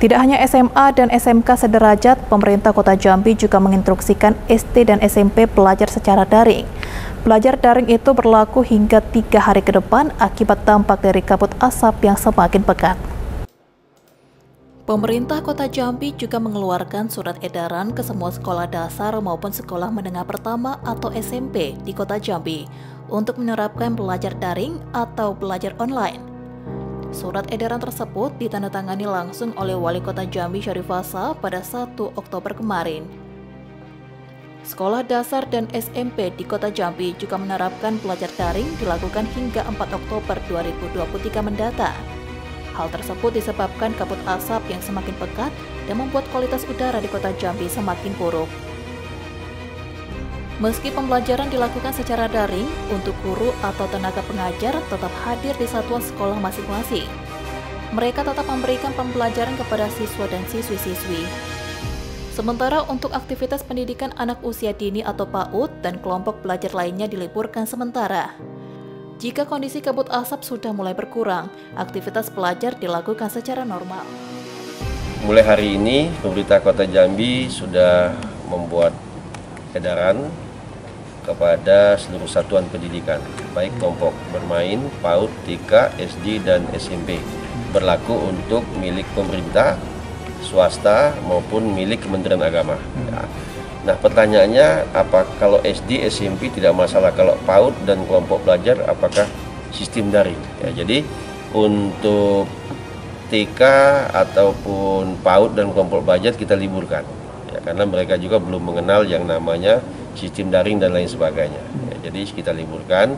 Tidak hanya SMA dan SMK sederajat, pemerintah Kota Jambi juga menginstruksikan SD dan SMP belajar secara daring. Belajar daring itu berlaku hingga 3 hari ke depan akibat dampak dari kabut asap yang semakin pekat. Pemerintah Kota Jambi juga mengeluarkan surat edaran ke semua sekolah dasar maupun sekolah menengah pertama atau SMP di Kota Jambi untuk menerapkan belajar daring atau belajar online. Surat edaran tersebut ditandatangani langsung oleh Wali Kota Jambi Syarifasa pada 1 Oktober kemarin. Sekolah dasar dan SMP di Kota Jambi juga menerapkan belajar daring dilakukan hingga 4 Oktober 2023 mendatang. Hal tersebut disebabkan kabut asap yang semakin pekat dan membuat kualitas udara di Kota Jambi semakin buruk. Meski pembelajaran dilakukan secara daring, untuk guru atau tenaga pengajar tetap hadir di satuan sekolah masing-masing. Mereka tetap memberikan pembelajaran kepada siswa dan siswi-siswi. Sementara untuk aktivitas pendidikan anak usia dini atau PAUD dan kelompok belajar lainnya diliburkan sementara. Jika kondisi kabut asap sudah mulai berkurang, aktivitas belajar dilakukan secara normal. Mulai hari ini, pemerintah Kota Jambi sudah membuat edaran kepada seluruh satuan pendidikan, baik kelompok bermain, PAUD, TK, SD, dan SMP, berlaku untuk milik pemerintah, swasta, maupun milik Kementerian Agama. Nah, pertanyaannya, apa kalau SD, SMP tidak masalah, kalau PAUD dan kelompok belajar, apakah sistem daring? Ya, jadi untuk TK ataupun PAUD dan kelompok belajar kita liburkan. Ya, karena mereka juga belum mengenal yang namanya sistem daring dan lain sebagainya. Ya, jadi kita liburkan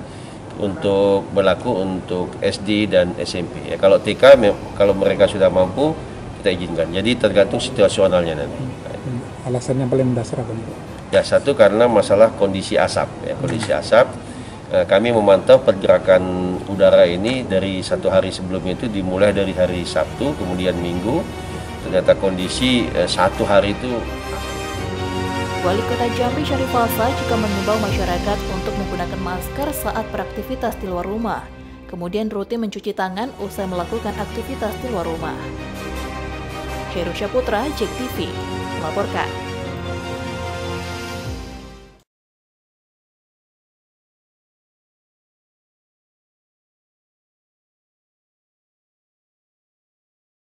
untuk berlaku untuk SD dan SMP. Ya, kalau TK, kalau mereka sudah mampu, kita izinkan. Jadi tergantung situasionalnya nanti. Alasannya paling mendasar apa? Ya, satu karena masalah kondisi asap. Ya, kondisi asap, kami memantau pergerakan udara ini dari 1 hari sebelumnya itu dimulai dari hari Sabtu, kemudian Minggu. Ternyata kondisi 1 hari itu. Wali Kota Jambi Syarifasa juga mengimbau masyarakat untuk menggunakan masker saat beraktivitas di luar rumah. Kemudian rutin mencuci tangan usai melakukan aktivitas di luar rumah. Heru Syaputra, JEK TV, melaporkan.